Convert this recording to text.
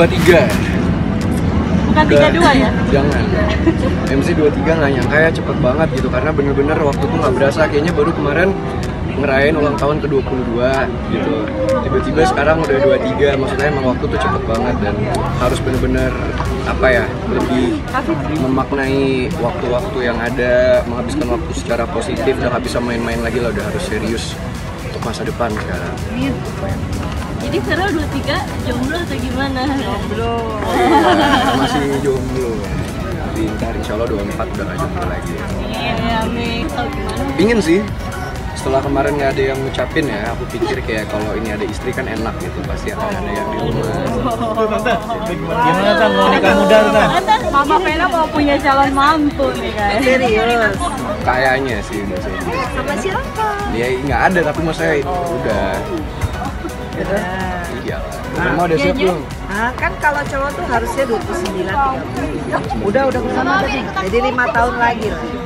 MC 23. Bukan 32 ya? Jangan. MC 23 nggak nyangka ya, cepet banget gitu. Karena bener-bener waktu itu nggak berasa, kayaknya baru kemarin ngerayain ulang tahun ke-22 gitu. Tiba-tiba sekarang udah 23, maksudnya emang waktu tuh cepet banget dan harus bener-bener apa ya, lebih memaknai waktu-waktu yang ada, menghabiskan waktu secara positif, udah nggak bisa main-main lagi lah, udah harus serius untuk masa depan sekarang. Jadi sekarang 23 jomblo atau gimana? Jomblo. Masih jomblo. Jadi ntar insya Allah 24 udah gak jomblo lagi. Iya, amin. Kalau gimana? Pingin sih. Setelah kemarin nggak ada yang ngucapin ya, aku pikir kayak kalau ini ada istri kan enak gitu, pasti akan ada yang di rumah. Gimana Tan, mau nikah muda Tan? Mama Vena mau punya calon mantu nih guys. Serius? Kayaknya sih udah serius. Sama siapa? Ya nggak ada, tapi maksudnya udah. Iya. Mama udah siap belum? Kan kalau cowok tuh harusnya 29-30. Udah kesana tadi. Jadi 5 tahun lagi lah.